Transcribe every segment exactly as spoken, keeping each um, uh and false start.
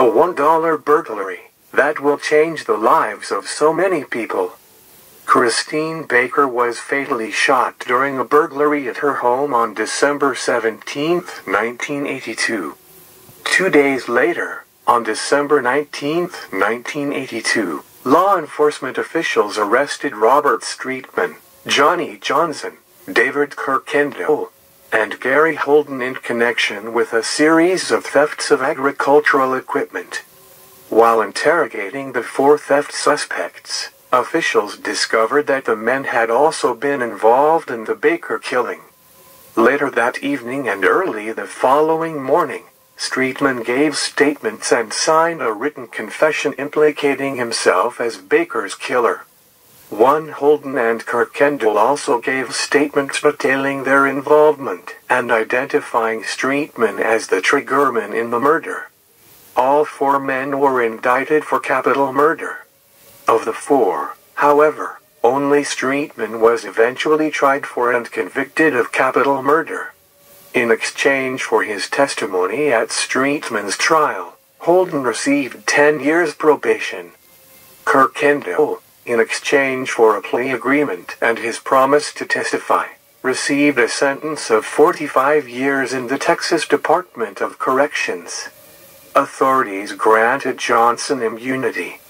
A one dollar burglary that will change the lives of so many people. Christine Baker was fatally shot during a burglary at her home on December seventeenth, nineteen eighty-two. Two days later, on December nineteenth, nineteen eighty-two, law enforcement officials arrested Robert Streetman, Johnny Johnson, David Kirkendall, and Gary Holden in connection with a series of thefts of agricultural equipment. While interrogating the four theft suspects, officials discovered that the men had also been involved in the Baker killing. Later that evening and early the following morning, Streetman gave statements and signed a written confession implicating himself as Baker's killer. One Holden and Kirkendall also gave statements detailing their involvement and identifying Streetman as the triggerman in the murder. All four men were indicted for capital murder. Of the four, however, only Streetman was eventually tried for and convicted of capital murder. In exchange for his testimony at Streetman's trial, Holden received ten years probation. Kirkendall, in exchange for a plea agreement and his promise to testify, received a sentence of forty-five years in the Texas Department of Corrections. Authorities granted Johnson immunity.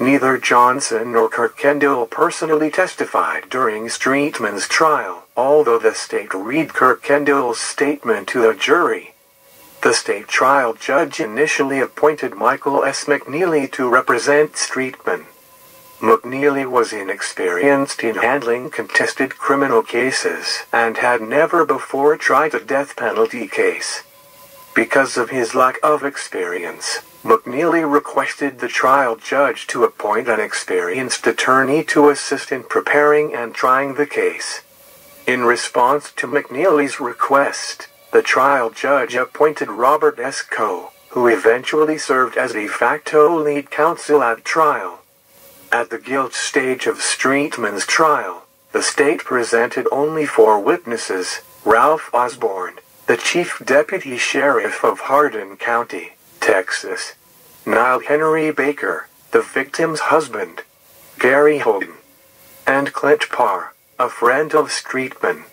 Neither Johnson nor Kirkendall personally testified during Streetman's trial, although the state read Kirkendall's statement to the jury. The state trial judge initially appointed Michael S. McNeely to represent Streetman. McNeely was inexperienced in handling contested criminal cases and had never before tried a death penalty case. Because of his lack of experience, McNeely requested the trial judge to appoint an experienced attorney to assist in preparing and trying the case. In response to McNeely's request, the trial judge appointed Robert Esco, who eventually served as de facto lead counsel at trial. At the guilt stage of Streetman's trial, the state presented only four witnesses: Ralph Osborne, the chief deputy sheriff of Hardin County, Texas; Niall Henry Baker, the victim's husband; Gary Holden; and Clint Parr, a friend of Streetman.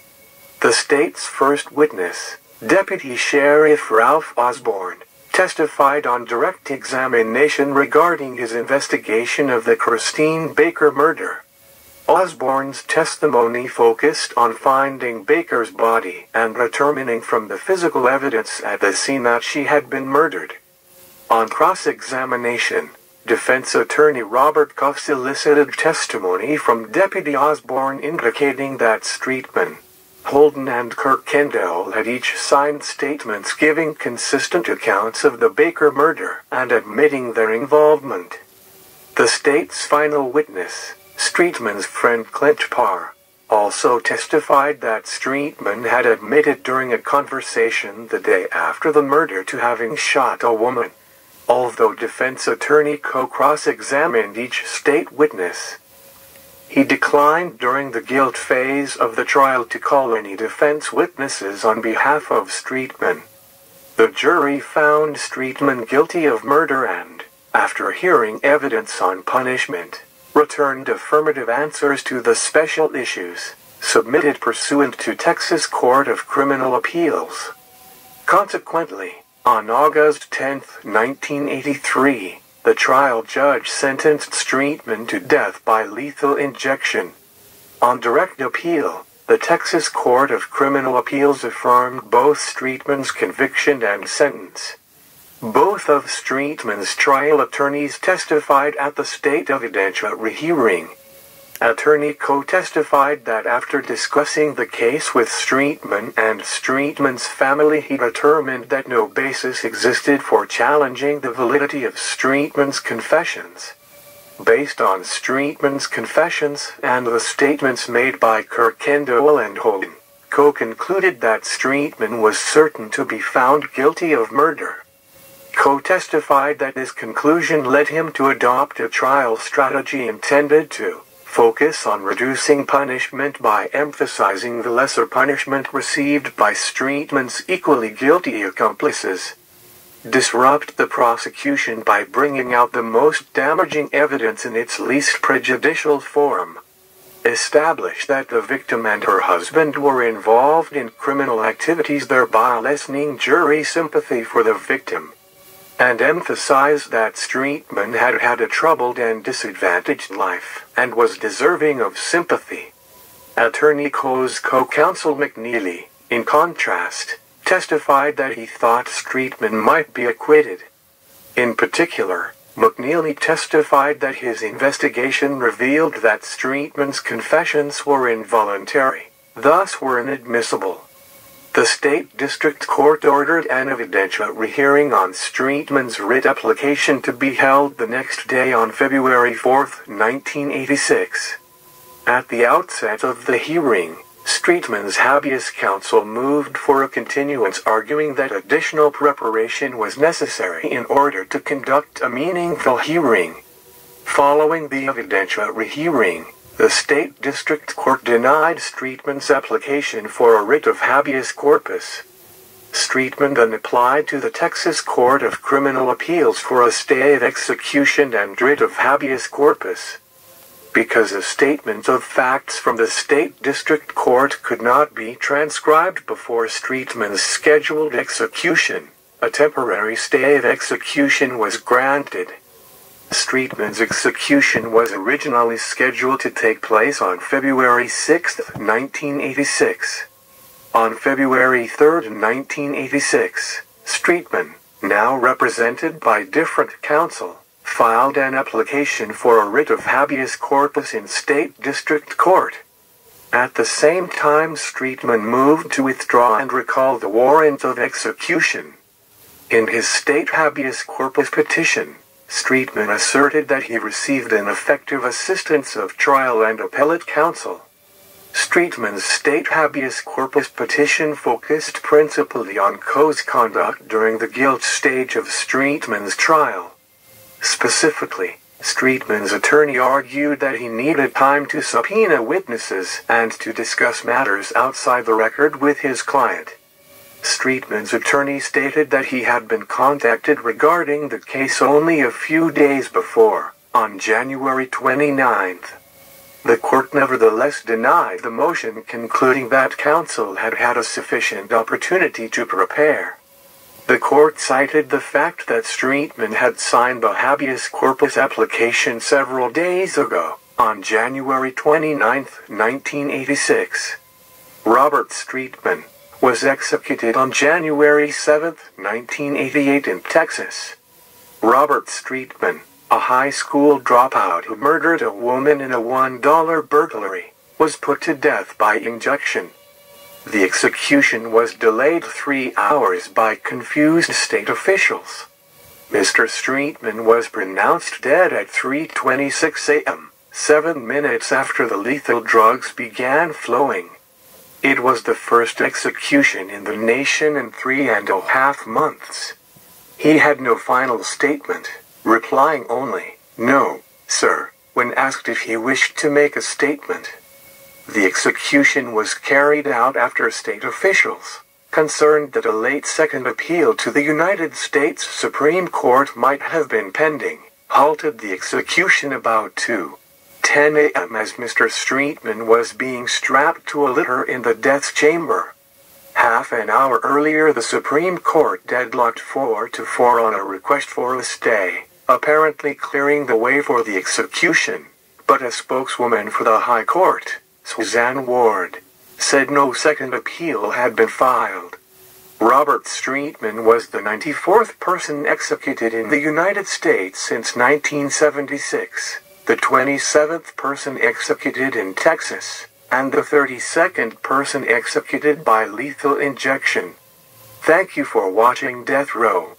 The state's first witness, Deputy Sheriff Ralph Osborne, testified on direct examination regarding his investigation of the Christine Baker murder. Osborne's testimony focused on finding Baker's body and determining from the physical evidence at the scene that she had been murdered. On cross-examination, defense attorney Robert Koff solicited testimony from Deputy Osborne indicating that Streetman, Holden and Kirkendall had each signed statements giving consistent accounts of the Baker murder and admitting their involvement. The state's final witness, Streetman's friend Clint Parr, also testified that Streetman had admitted during a conversation the day after the murder to having shot a woman. Although defense attorney co-cross-examined each state witness, he declined during the guilt phase of the trial to call any defense witnesses on behalf of Streetman. The jury found Streetman guilty of murder and, after hearing evidence on punishment, returned affirmative answers to the special issues submitted pursuant to Texas Court of Criminal Appeals. Consequently, on August tenth, nineteen eighty-three, the trial judge sentenced Streetman to death by lethal injection. On direct appeal, the Texas Court of Criminal Appeals affirmed both Streetman's conviction and sentence. Both of Streetman's trial attorneys testified at the state evidentiary hearing. Attorney Koh testified that after discussing the case with Streetman and Streetman's family, he determined that no basis existed for challenging the validity of Streetman's confessions. Based on Streetman's confessions and the statements made by Kirkendall and Holden, Koh concluded that Streetman was certain to be found guilty of murder. Koh testified that this conclusion led him to adopt a trial strategy intended to focus on reducing punishment by emphasizing the lesser punishment received by Streetman's equally guilty accomplices. disrupt the prosecution by bringing out the most damaging evidence in its least prejudicial form. Establish that the victim and her husband were involved in criminal activities, thereby lessening jury sympathy for the victim. And emphasize that Streetman had had a troubled and disadvantaged life and was deserving of sympathy. Attorney Coe's co-counsel McNeely, in contrast, testified that he thought Streetman might be acquitted. In particular, McNeely testified that his investigation revealed that Streetman's confessions were involuntary, thus were inadmissible. The State District Court ordered an evidentiary hearing on Streetman's writ application to be held the next day on February fourth, nineteen eighty-six. At the outset of the hearing, Streetman's habeas counsel moved for a continuance, arguing that additional preparation was necessary in order to conduct a meaningful hearing. Following the evidentiary hearing, the State District Court denied Streetman's application for a writ of habeas corpus. Streetman then applied to the Texas Court of Criminal Appeals for a stay of execution and writ of habeas corpus. Because a statement of facts from the State District Court could not be transcribed before Streetman's scheduled execution, a temporary stay of execution was granted. Streetman's execution was originally scheduled to take place on February sixth, nineteen eighty-six. On February third, nineteen eighty-six, Streetman, now represented by different counsel, filed an application for a writ of habeas corpus in State District Court. At the same time, Streetman moved to withdraw and recall the warrant of execution. In his state habeas corpus petition, Streetman asserted that he received ineffective assistance of trial and appellate counsel. Streetman's state habeas corpus petition focused principally on Coe's conduct during the guilt stage of Streetman's trial. Specifically, Streetman's attorney argued that he needed time to subpoena witnesses and to discuss matters outside the record with his client. Streetman's attorney stated that he had been contacted regarding the case only a few days before, on January twenty-ninth. The court nevertheless denied the motion, concluding that counsel had had a sufficient opportunity to prepare. The court cited the fact that Streetman had signed the habeas corpus application several days ago, on January twenty-ninth, nineteen eighty-six. Robert Streetman was executed on January seventh, nineteen eighty-eight in Texas. Robert Streetman, a high school dropout who murdered a woman in a one dollar burglary, was put to death by injection. The execution was delayed three hours by confused state officials. Mister Streetman was pronounced dead at three twenty-six a m, seven minutes after the lethal drugs began flowing. It was the first execution in the nation in three and a half months. He had no final statement, replying only, "No, sir," when asked if he wished to make a statement. The execution was carried out after state officials, concerned that a late second appeal to the United States Supreme Court might have been pending, halted the execution about two ten a m as Mister Streetman was being strapped to a litter in the death chamber. Half an hour earlier, the Supreme Court deadlocked four to four on a request for a stay, apparently clearing the way for the execution, but a spokeswoman for the High Court, Suzanne Ward, said no second appeal had been filed. Robert Streetman was the ninety-fourth person executed in the United States since nineteen seventy-six, the twenty-seventh person executed in Texas, and the thirty-second person executed by lethal injection. Thank you for watching Death Row.